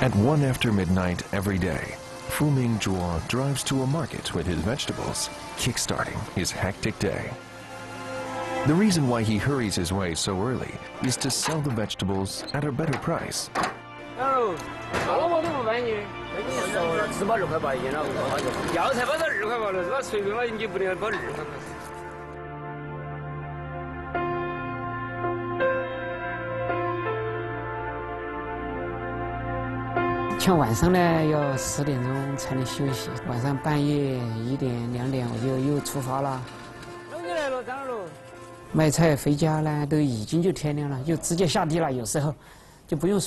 At 1 after midnight every day, Fu Mingzhuo drives to a market with his vegetables, kickstarting his hectic day. The reason why he hurries his way so early is to sell the vegetables at a better price. My son is big now. My son is 22 years old. He's out working. He said, "Dad, I think I'm ready to take my girlfriend home." I said, "You have to take your girlfriend home. This house is not going to work." I said, "I think. I plan to buy another house. To pay another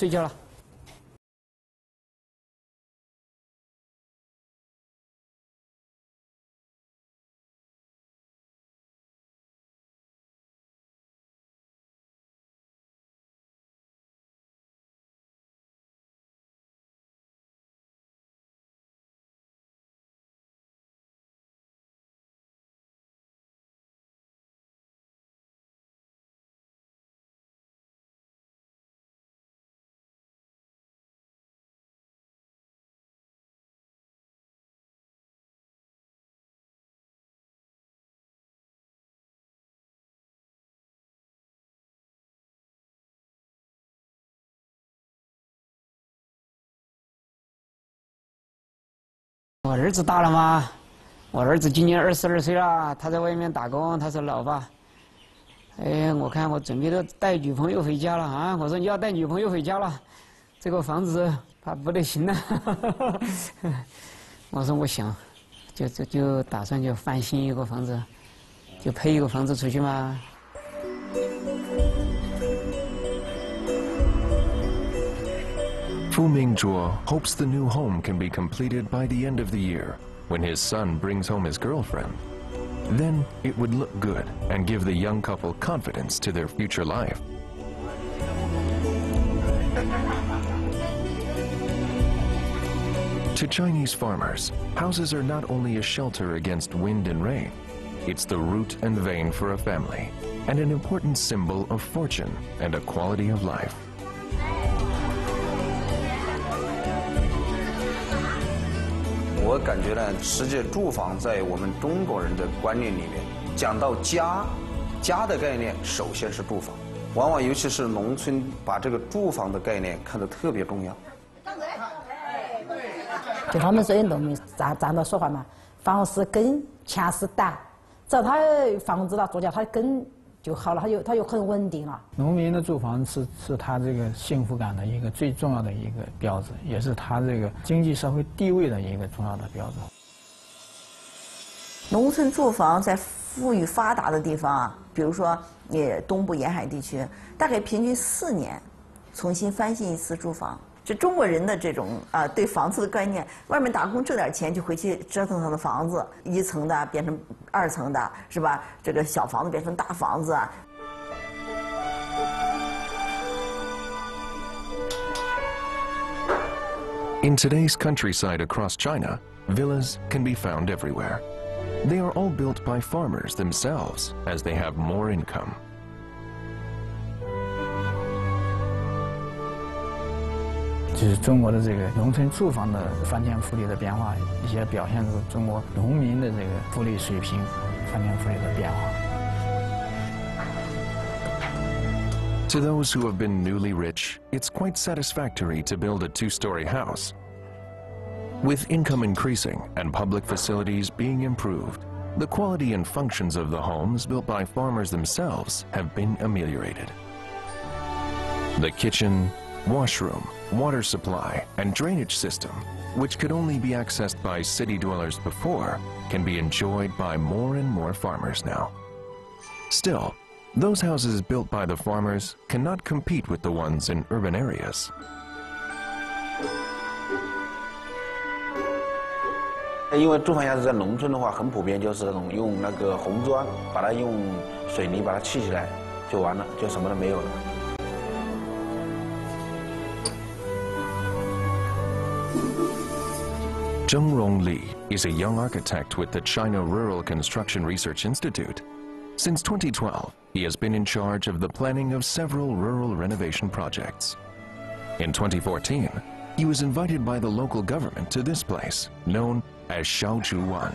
house out." Fu Mingzhuo hopes the new home can be completed by the end of the year, when his son brings home his girlfriend. Then it would look good and give the young couple confidence to their future life. To Chinese farmers, houses are not only a shelter against wind and rain, it's the root and vein for a family, and an important symbol of fortune and a quality of life. I feel that the world house in the Chinese mindset, talking about home, the concept of home is first house. Often, especially in the village, the concept of home is very important. They say that we are talking about house is root, money is root. If the house is root, it's very stable. 农村住房在富裕发达的地方啊，比如说东部沿海地区，大概平均4年重新翻新一次住房。这中国人的这种啊对房子的观念，外面打工挣点钱就回去折腾他的房子，1层的变成2层的，是吧？这个小房子变成大房子。In today's countryside across China, villas can be found everywhere. They are all built by farmers themselves as they have more income. To those who have been newly rich, it's quite satisfactory to build a 2-story house. With income increasing and public facilities being improved, the quality and functions of the homes built by farmers themselves have been ameliorated. The kitchen, washroom, water supply, and drainage system, which could only be accessed by city dwellers before, can be enjoyed by more and more farmers now. Still, those houses built by the farmers cannot compete with the ones in urban areas. Because the houses in the village are very common, it's using red brick, using concrete, putting it together, it's done, there's nothing. Zheng Rongli is a young architect with the China Rural Construction Research Institute. Since 2012, he has been in charge of the planning of several rural renovation projects. In 2014, He was invited by the local government to this place, known as Xiao Zhuwan.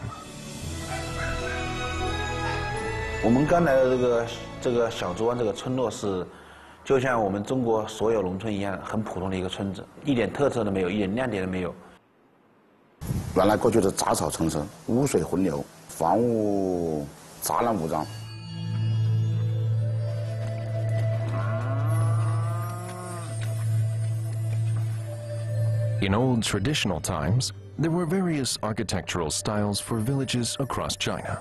我们刚来的这个小竹湾这个村落是，就像我们中国所有农村一样，很普通的一个村子，一点特色都没有，一点亮点都没有。原来过去的杂草丛生，污水混流，房屋杂乱无章。 In old traditional times, there were various architectural styles for villages across China.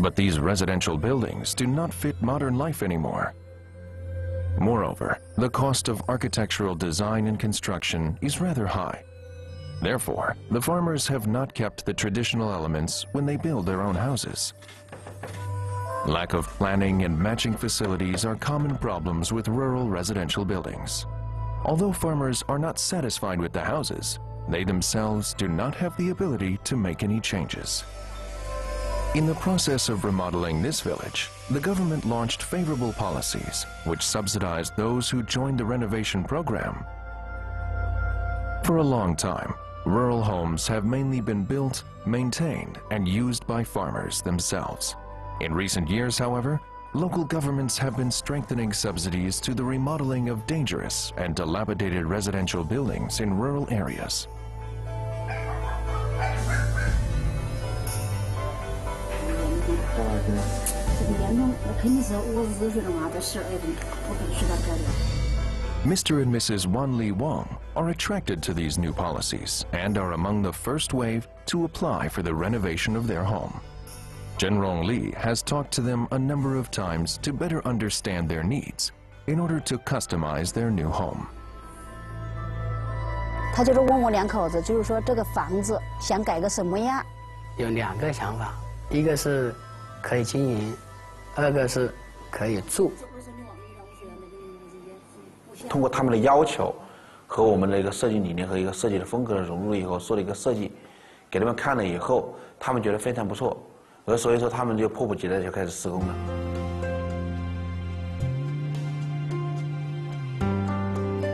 But these residential buildings do not fit modern life anymore. Moreover, the cost of architectural design and construction is rather high. Therefore, the farmers have not kept the traditional elements when they build their own houses. Lack of planning and matching facilities are common problems with rural residential buildings. Although farmers are not satisfied with the houses, they themselves do not have the ability to make any changes. In the process of remodeling this village, the government launched favorable policies which subsidized those who joined the renovation program. For a long time, rural homes have mainly been built, maintained, and used by farmers themselves. In recent years, however, local governments have been strengthening subsidies to the remodeling of dangerous and dilapidated residential buildings in rural areas. Mr. and Mrs. Wan Lee Wong are attracted to these new policies and are among the first wave to apply for the renovation of their home. Zheng Rongli has talked to them a number of times to better understand their needs in order to customize their new home. 他就是问我两口子，就是说这个房子想改个什么样？有两个想法，一个是可以经营，二个是可以住。通过他们的要求和我们的一个设计理念和一个设计的风格的融入以后，做了一个设计，给他们看了以后，他们觉得非常不错。 所以说他们就迫不及待就开始施工了。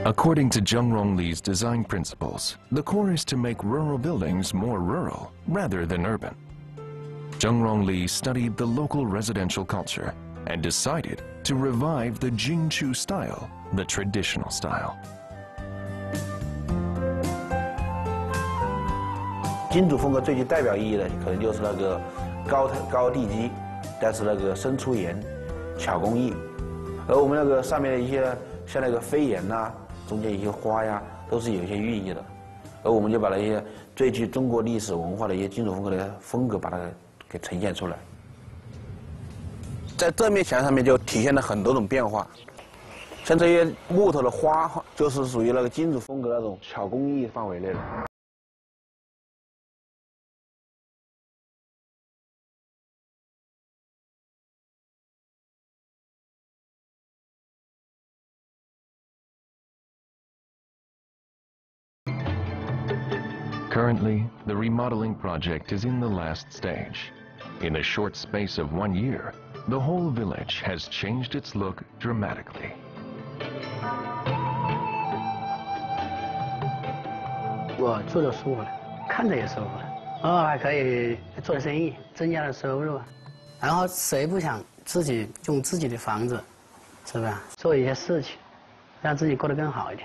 According to Zheng Rongli's design principles, the core is to make rural buildings more rural rather than urban. Zheng Rongli studied the local residential culture and decided to revive the Jing Chu style, the traditional style. 金主风格最具代表意义的可能就是那个。 高地基，但是那个生粗岩，巧工艺，而我们那个上面的一些像那个飞檐呐、啊，中间一些花呀，都是有一些寓意的。而我们就把那些最具中国历史文化的一些金属风格的风格，把它给呈现出来。在这面墙上面就体现了很多种变化，像这些木头的花，就是属于那个金属风格那种巧工艺范围内的。 Currently, the remodeling project is in the last stage. In a short space of 1 year, the whole village has changed its look dramatically. I live comfortably, I see it too. I can do business, increase income. And who doesn't want to use their own house, right? Do some things, make themselves live better.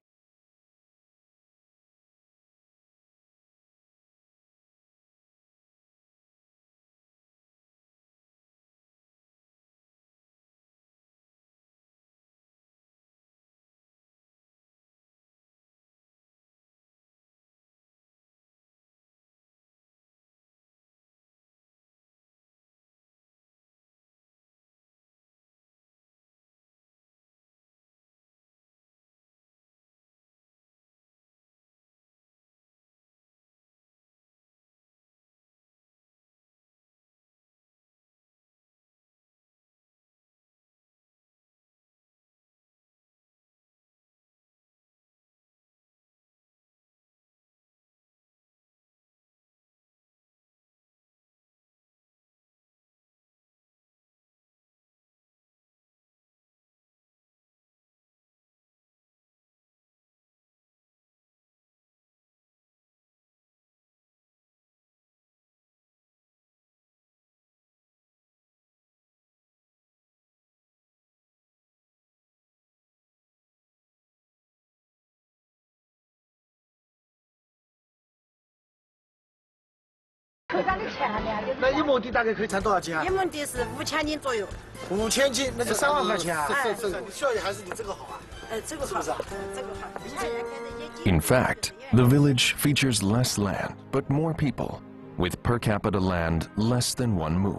看咱的钱了。那一亩地大概可以产多少斤啊？一亩地是5000斤左右。5000斤，那就3万块钱啊！效益还是你这个好啊。这个好，这个好。In fact, the village features less land but more people, with per capita land less than 1 mu.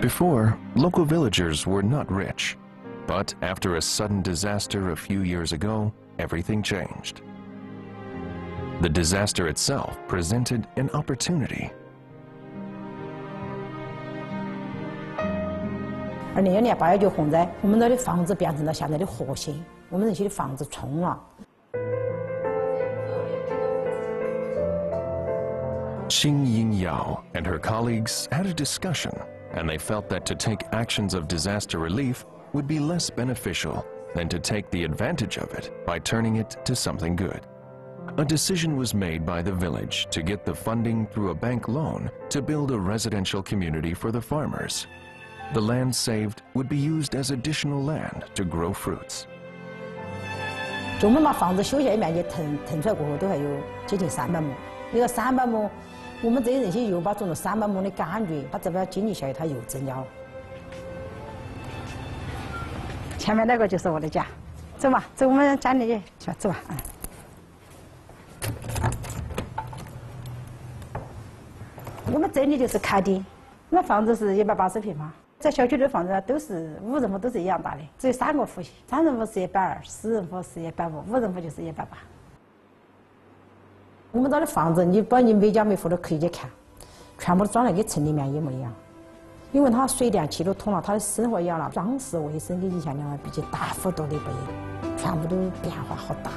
Before, local villagers were not rich, but after a sudden disaster a few years ago, everything changed. The disaster itself presented an opportunity. 2002年8月就洪灾，我们这里房子变成了现在的核心，我们这些的房子冲了。 Xin Yingyao and her colleagues had a discussion, and they felt that to take actions of disaster relief would be less beneficial than to take the advantage of it by turning it to something good. A decision was made by the village to get the funding through a bank loan to build a residential community for the farmers. The land saved would be used as additional land to grow fruits. 我们把房子修建面积腾出来过后，都还有接近300亩。那个300亩。 我们这些人些又把种了300亩的柑橘，它这边经济效益它又增加了。前面那个就是我的家，走吧，走我们家里去，走吧，我们这里就是开的，那房子是180平方，在小区的房子都是5人户都是一样大的，只有3个户型，3人户是120，10人户是150，5人户就是180。 我们这的房子，你把你每家每户都可以去看，全部装在跟城里面一模一样，因为它水电气都通了，它的生活一样了，装饰卫生跟以前两个比较大幅度的不一样，全部都变化好大。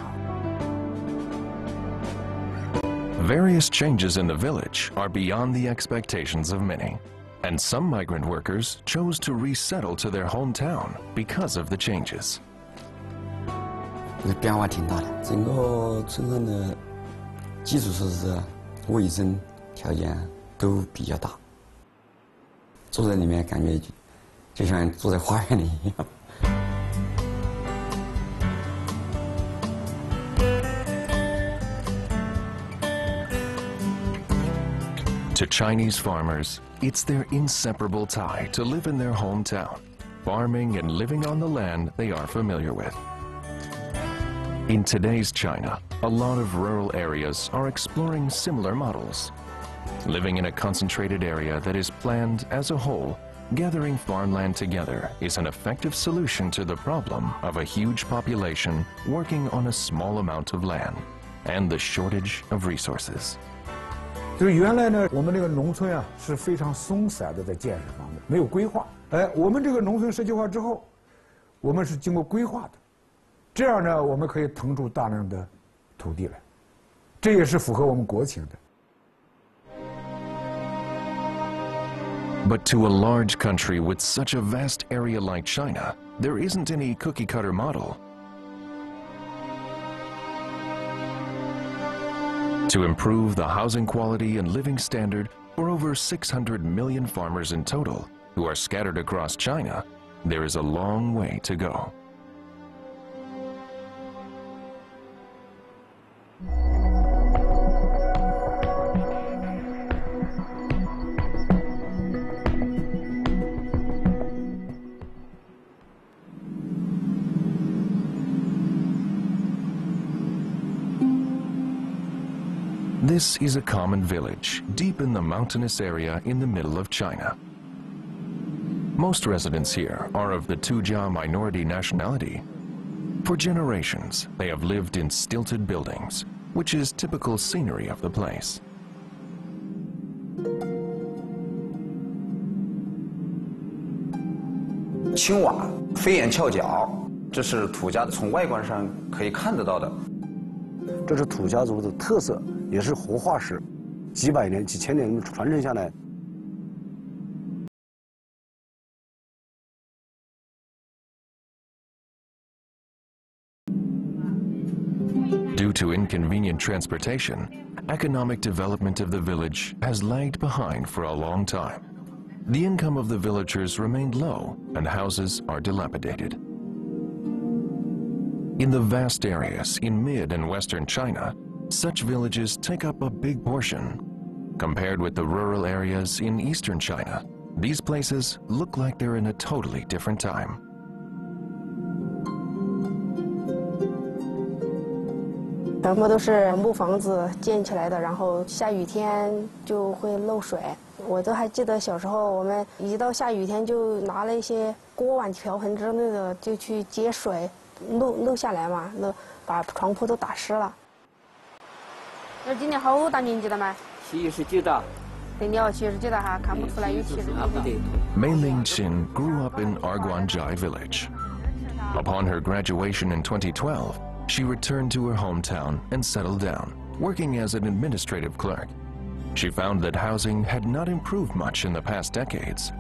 Various changes in the village are beyond the expectations of many, and some migrant workers chose to resettle to their hometown because of the changes. 这变化挺大的，整个村上的。 基础设施、卫生条件都比较大，住在里面感觉就像住在花园里一样。To Chinese farmers, it's their inseparable tie to live in their hometown, farming and living on the land they are familiar with. In today's China, a lot of rural areas are exploring similar models. Living in a concentrated area that is planned as a whole, gathering farmland together is an effective solution to the problem of a huge population working on a small amount of land and the shortage of resources. 就是原来呢，我们这个农村啊是非常松散的，在建设方面没有规划。哎，我们这个农村社区化之后，我们是经过规划的。 这样呢，我们可以腾出大量的土地来，这也是符合我们国情的。But to a large country with such a vast area like China, there isn't any cookie-cutter model. To improve the housing quality and living standard for over 600 million farmers in total, who are scattered across China, there is a long way to go. This is a common village deep in the mountainous area in the middle of China. Most residents here are of the Tujia minority nationality. For generations, they have lived in stilted buildings, which is typical scenery of the place. Qin瓦，飞檐翘角，这是土家从外观上可以看得到的，这是土家族的特色。 也是活化石，几百年、几千年传承下来。Due to inconvenient transportation, economic development of the village has lagged behind for a long time. The income of the villagers remained low, and houses are dilapidated. In the vast areas in mid and western China, such villages take up a big portion. Compared with the rural areas in eastern China, these places look like they're in a totally different time. Mei Ling Qin grew up in Aguanzhai Village. Upon her graduation in 2012, she returned to her hometown and settled down, working as an administrative clerk. She found that housing had not improved much in the past decades.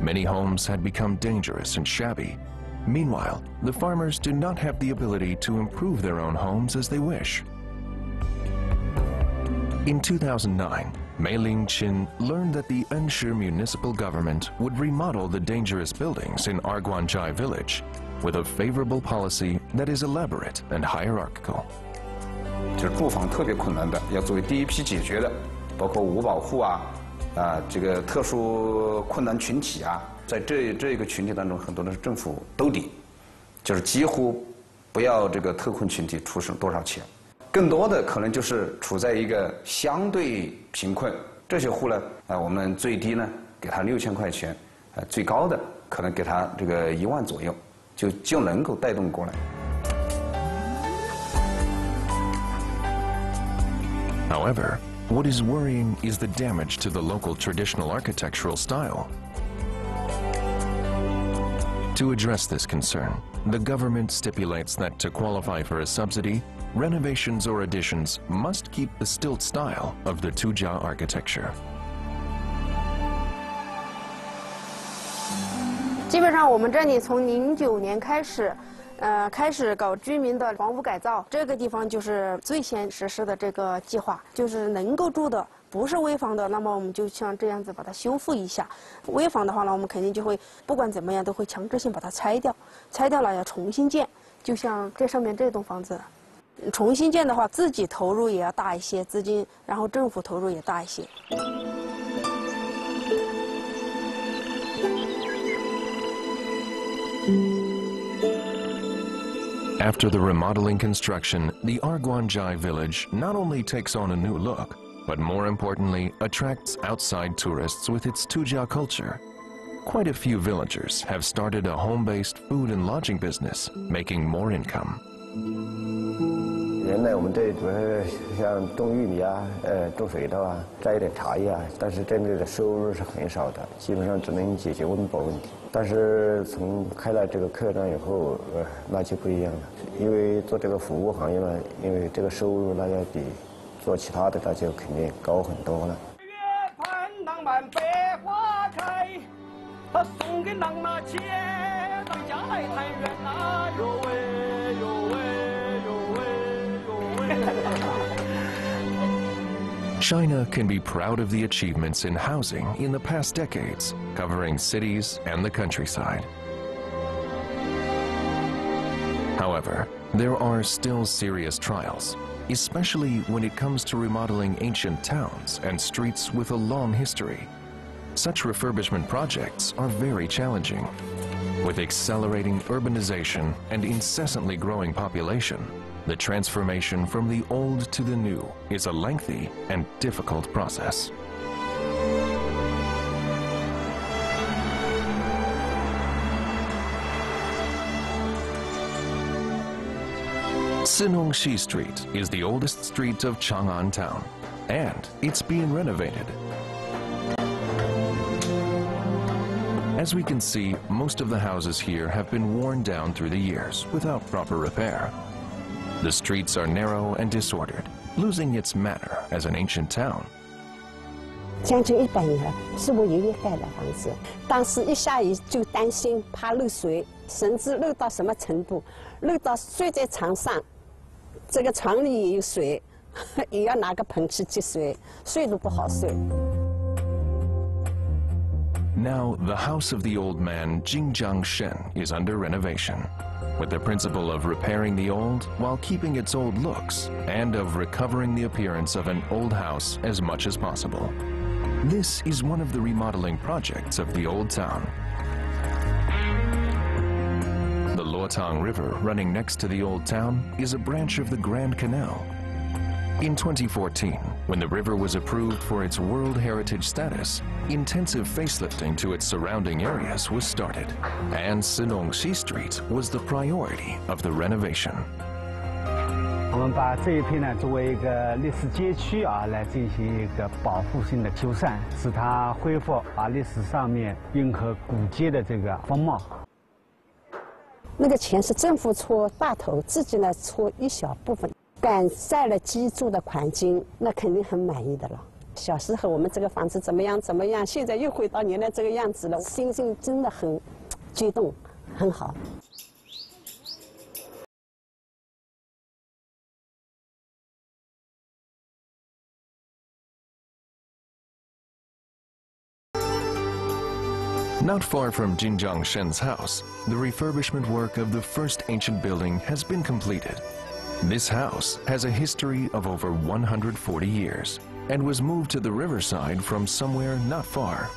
Many homes had become dangerous and shabby. Meanwhile, the farmers did not have the ability to improve their own homes as they wish. In 2009, Mei Ling Qin learned that the Anshu Municipal Government would remodel the dangerous buildings in Aguanzhai Village with a favorable policy that is elaborate and hierarchical. However, what is worrying is the damage to the local traditional architectural style. To address this concern, the government stipulates that to qualify for a subsidy, renovations or additions must keep the stilt style of the Tujia architecture. 基本上我们这里从09年开始 开始搞居民的房屋改造 After the remodeling construction, the Aguanzhai village not only takes on a new look, but more importantly, attracts outside tourists with its Tujia culture. Quite a few villagers have started a home-based food and lodging business, making more income. 人呢，我们这一回像东运呀，东水的啊，在这茶呀，但是真正的收入是很少的，基本上只能解决我们保问题。但是从开了这个客栈以后，那就不一样了，因为做这个服务行业嘛，因为这个收入大家比做其他的大家肯定高很多了。 China can be proud of the achievements in housing in the past decades, covering cities and the countryside. However, there are still serious trials, especially when it comes to remodeling ancient towns and streets with a long history. Such refurbishment projects are very challenging. With accelerating urbanization and incessantly growing population, the transformation from the old to the new is a lengthy and difficult process. Sinongxi Street is the oldest street of Chang'an town, and it's being renovated. As we can see, most of the houses here have been worn down through the years without proper repair. The streets are narrow and disordered, losing its manner as an ancient town. 将近100年了，是我爷爷盖的房子。当时一下雨就担心怕漏水，甚至漏到什么程度？漏到睡在床上，这个床里也有水，也要拿个盆去接水，睡都不好睡。Now the house of the old man Jing Zhang Shen is under renovation. with the principle of repairing the old while keeping its old looks and of recovering the appearance of an old house as much as possible. This is one of the remodeling projects of the old town. The Lo Tang River running next to the old town is a branch of the Grand Canal. In 2014, when the river was approved for its World Heritage status, intensive facelifting to its surrounding areas was started, and Sinongxi Street was the priority of the renovation. Not far from Jing Zhang Shen's house, the refurbishment work of the first ancient building has been completed. This house has a history of over 140 years and was moved to the riverside from somewhere not far.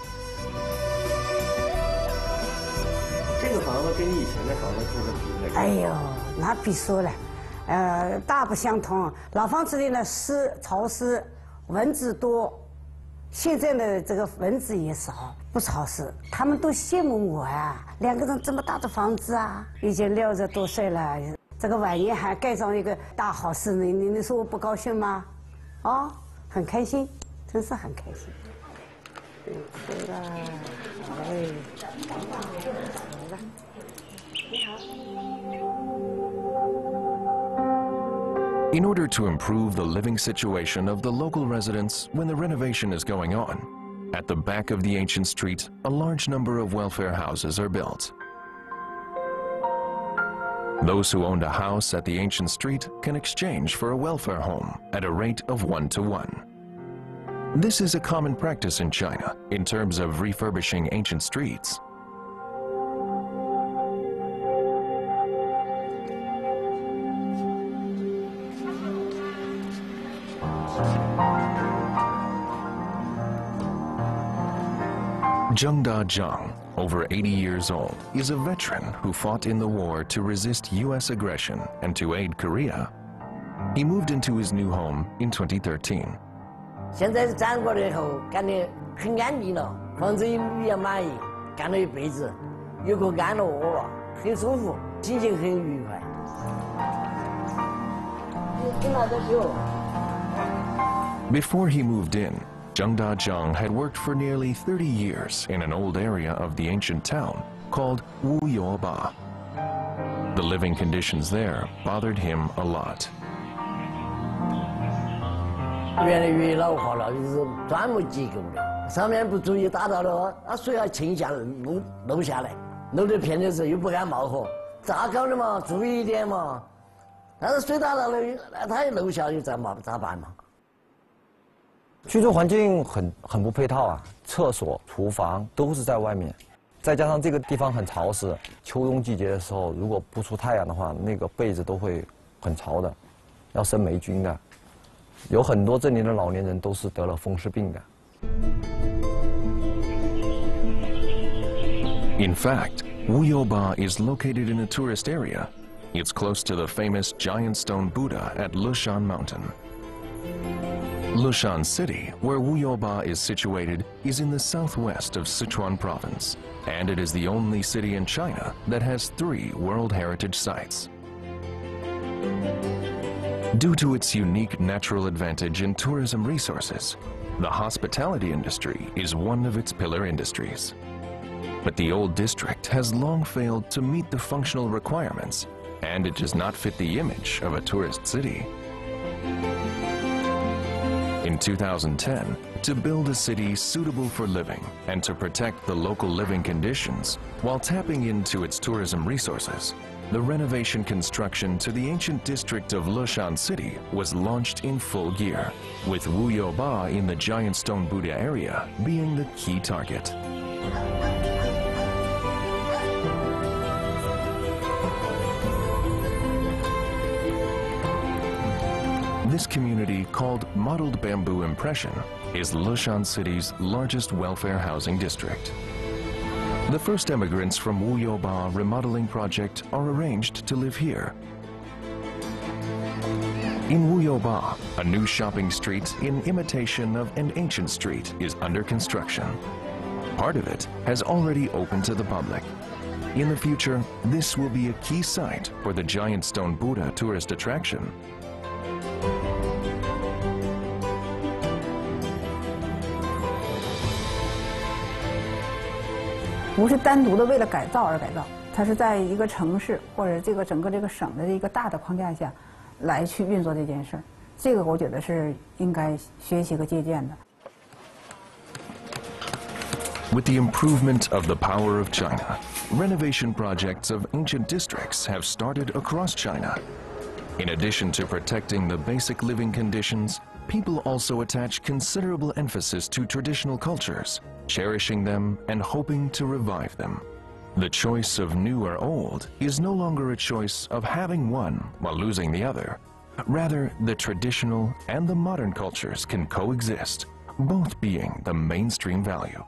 In order to improve the living situation of the local residents when the renovation is going on, at the back of the ancient street, a large number of welfare houses are built. Those who owned a house at the ancient street can exchange for a welfare home at a rate of 1-to-1. This is a common practice in China in terms of refurbishing ancient streets. Jung Da Jung, over 80 years old, is a veteran who fought in the war to resist U.S. aggression and to aid Korea. He moved into his new home in 2013. Before he moved in, Zheng Da Jung had worked for nearly 30 years in an old area of the ancient town called Wuyoba. The living conditions there bothered him a lot. In fact, Wuyoba is located in a tourist area. It's close to the famous giant stone Buddha at Lushan Mountain. Lushan City, where Wuyoba is situated, is in the southwest of Sichuan province, and it is the only city in China that has 3 World Heritage sites. Due to its unique natural advantage in tourism resources, the hospitality industry is one of its pillar industries. But the old district has long failed to meet the functional requirements, and it does not fit the image of a tourist city. In 2010, to build a city suitable for living and to protect the local living conditions while tapping into its tourism resources, the renovation construction to the ancient district of Lushan City was launched in full gear, with Wuyoba in the giant stone Buddha area being the key target. This community, called Modelled Bamboo Impression, is Lushan City's largest welfare housing district. The first immigrants from Wuyoba remodeling project are arranged to live here. In Wuyoba, a new shopping street in imitation of an ancient street is under construction. Part of it has already opened to the public. In the future, this will be a key site for the giant stone Buddha tourist attraction. It wasn't just to改造而改造，它是在一个城市或者这个整个这个省的一个大的框架下。 来去运作这件事，这个我觉得是应该学习和借鉴的。With the improvement of the power of China, renovation projects of ancient districts have started across China. In addition to protecting the basic living conditions, people also attach considerable emphasis to traditional cultures, cherishing them and hoping to revive them. The choice of new or old is no longer a choice of having one while losing the other. Rather, the traditional and the modern cultures can coexist, both being the mainstream value.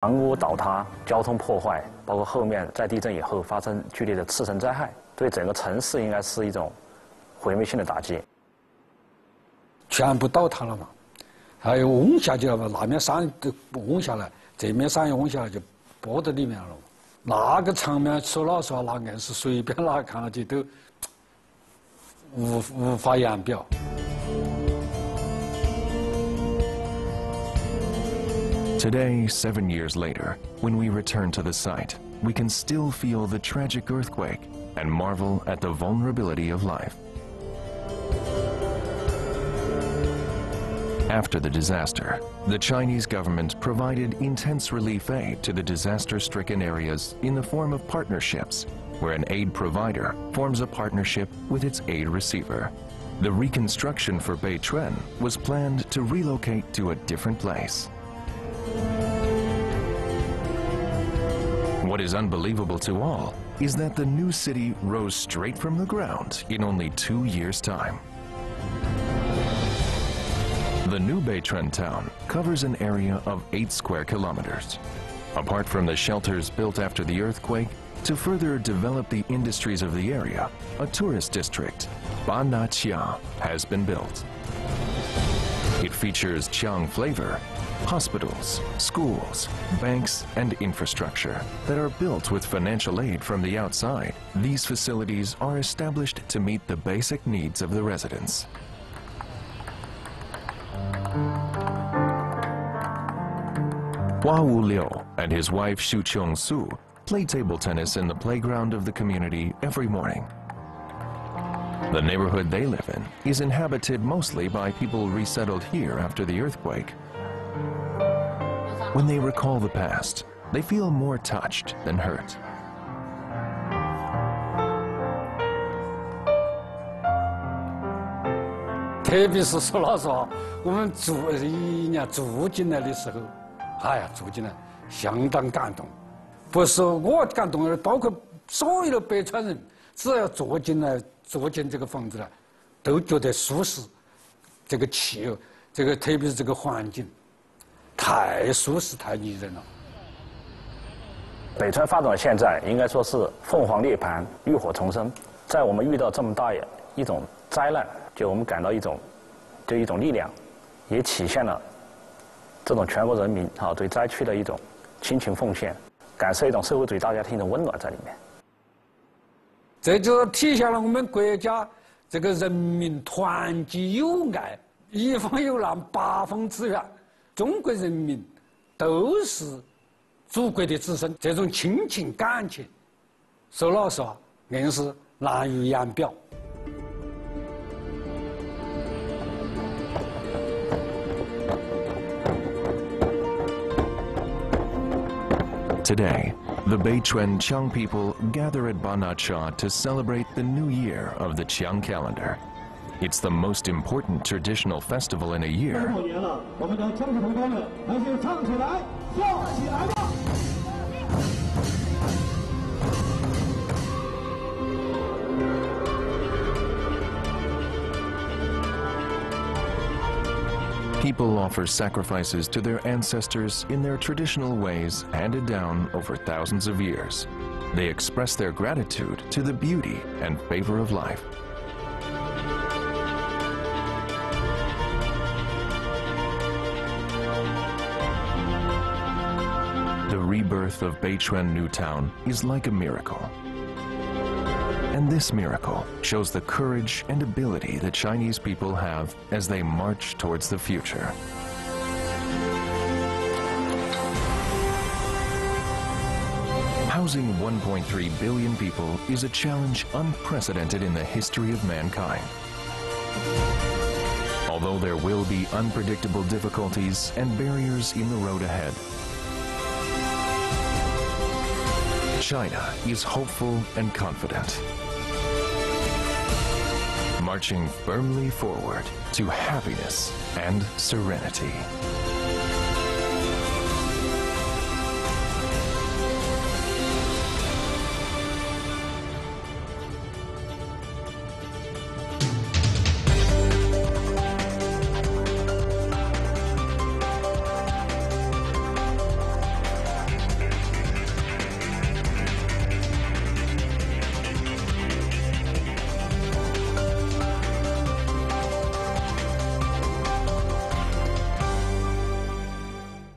房屋倒塌、交通破坏，包括后面在地震以后发生剧烈的次生灾害，对整个城市应该是一种毁灭性的打击。全部倒塌了嘛，还有崩下去了嘛，哪面山都崩下来，这面山也崩下来，就包在里面了。哪个场面说老实话，那硬是随便哪看上去都无法言表。 Today, 7 years later, when we return to the site, we can still feel the tragic earthquake and marvel at the vulnerability of life. After the disaster, the Chinese government provided intense relief aid to the disaster-stricken areas in the form of partnerships, where an aid provider forms a partnership with its aid receiver. The reconstruction for Beitren was planned to relocate to a different place. What is unbelievable to all is that the new city rose straight from the ground in only 2 years' time. The new Beitren town covers an area of 8 square kilometers. Apart from the shelters built after the earthquake, to further develop the industries of the area, a tourist district, Banna Chia, has been built. It features Chiang flavor, hospitals, schools, banks, and infrastructure that are built with financial aid from the outside. These facilities are established to meet the basic needs of the residents. Hua Wu Liu and his wife Xu Chung Su play table tennis in the playground of the community every morning. The neighborhood they live in is inhabited mostly by people resettled here after the earthquake. When they recall the past, they feel more touched than hurt.北川发展到现在，应该说是凤凰涅槃、浴火重生。在我们遇到这么大一种灾难，就我们感到一种力量，也体现了这种全国人民啊对灾区的一种辛勤奉献，感受一种社会主义大家庭的温暖在里面。这就体现了我们国家这个人民团结友爱，一方有难八方支援，中国人民都是祖国的子孙，这种亲情感情，说老实话，硬是难以言表。 Today, the Beichuan Chiang people gather at Banna Chia to celebrate the new year of the Chiang calendar. It's the most important traditional festival in a year. People offer sacrifices to their ancestors in their traditional ways handed down over thousands of years. They express their gratitude to the beauty and favor of life. The rebirth of Beichuan New Town is like a miracle. And this miracle shows the courage and ability the Chinese people have as they march towards the future. Housing 1.3 billion people is a challenge unprecedented in the history of mankind. Although there will be unpredictable difficulties and barriers in the road ahead, China is hopeful and confident, marching firmly forward to happiness and serenity.